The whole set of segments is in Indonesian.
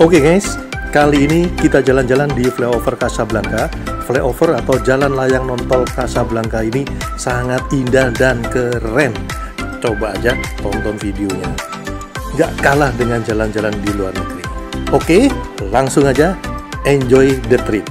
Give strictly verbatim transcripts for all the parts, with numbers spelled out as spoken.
Oke okay guys, kali ini kita jalan-jalan di Flyover Casablanca. Flyover atau jalan layang nontol Casablanca ini sangat indah dan keren. Coba aja tonton videonya. Gak kalah dengan jalan-jalan di luar negeri. Oke, okay, langsung aja enjoy the trip.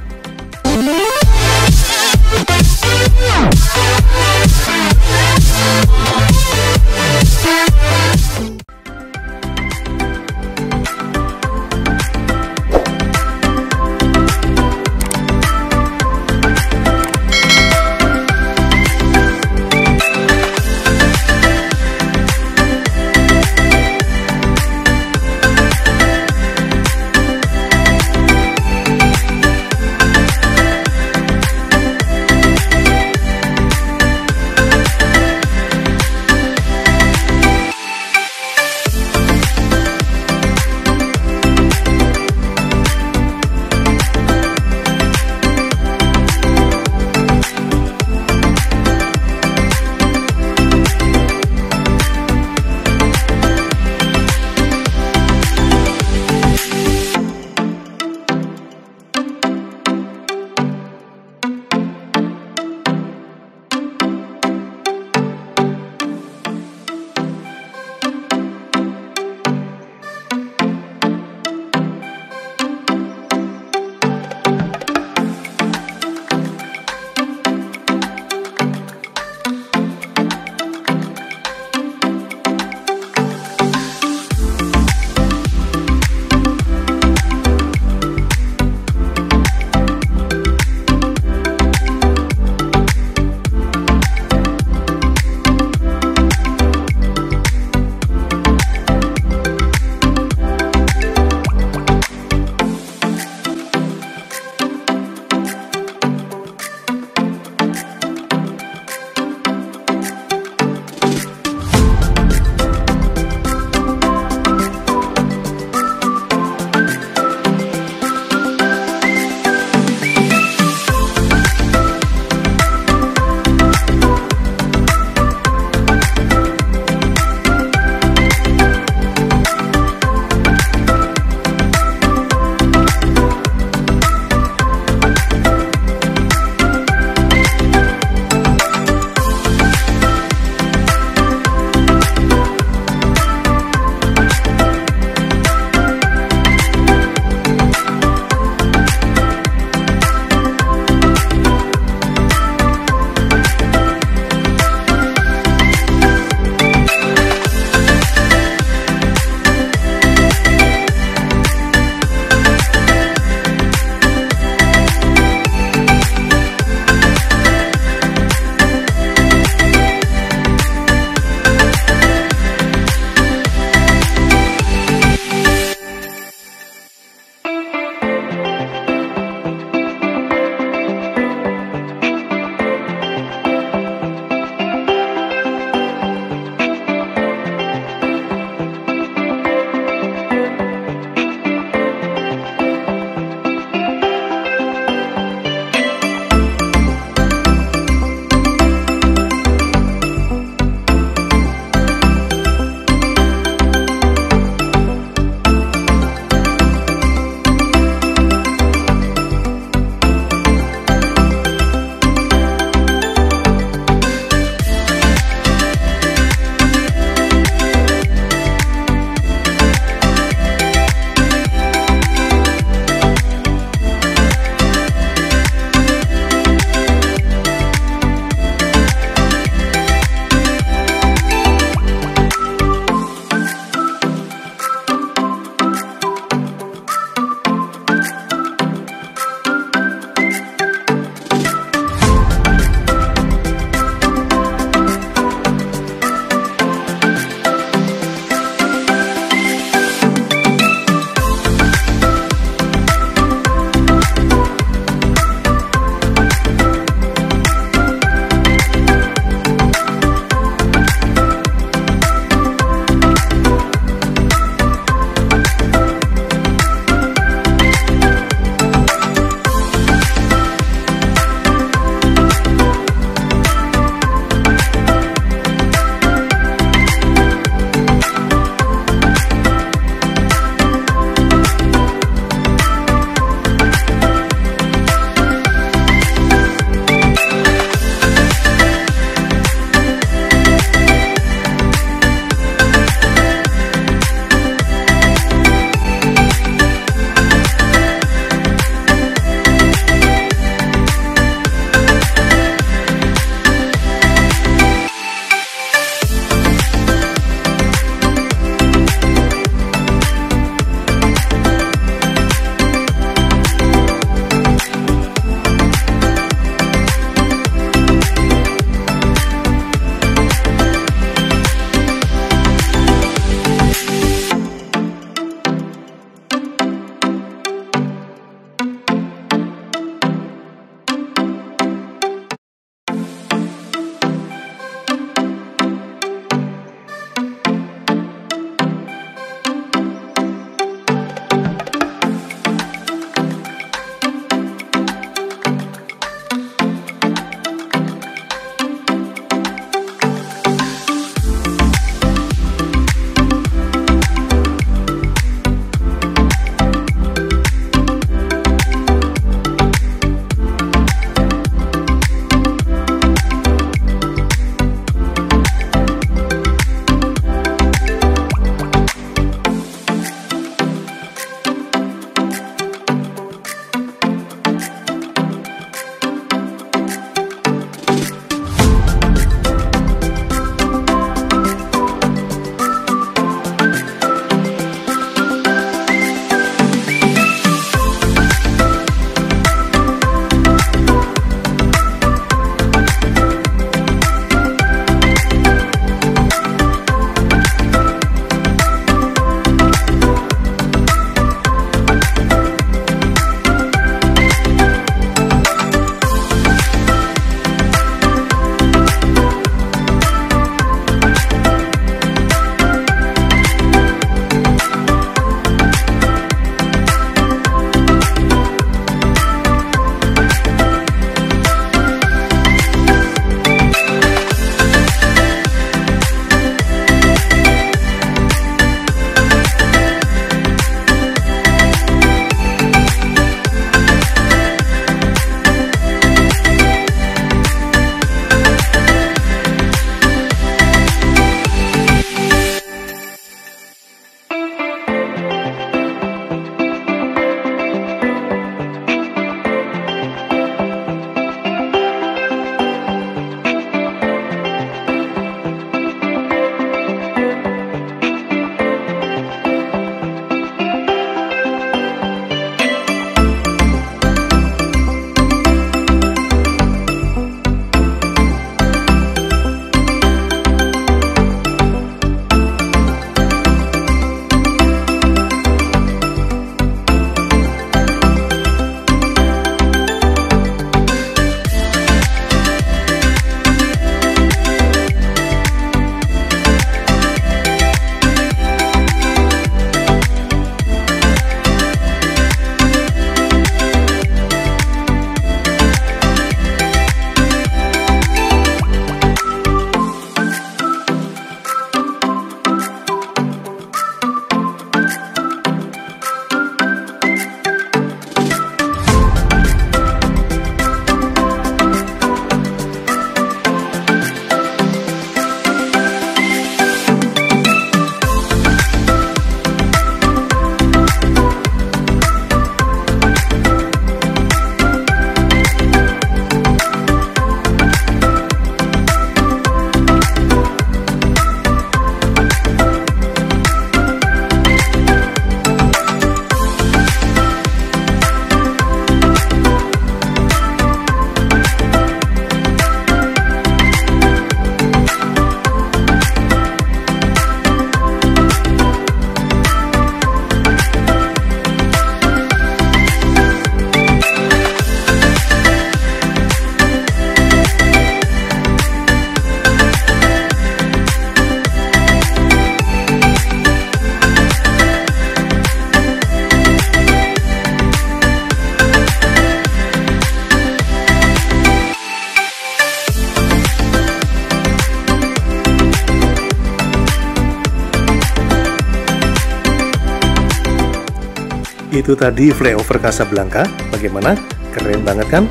Itu tadi FlyOver Casablanca. Bagaimana? Keren banget kan?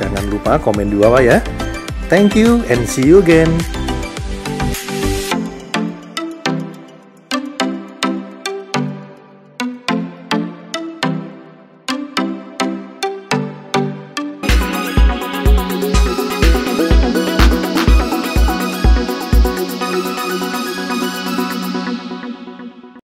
Jangan lupa komen di bawah ya. Thank you and see you again.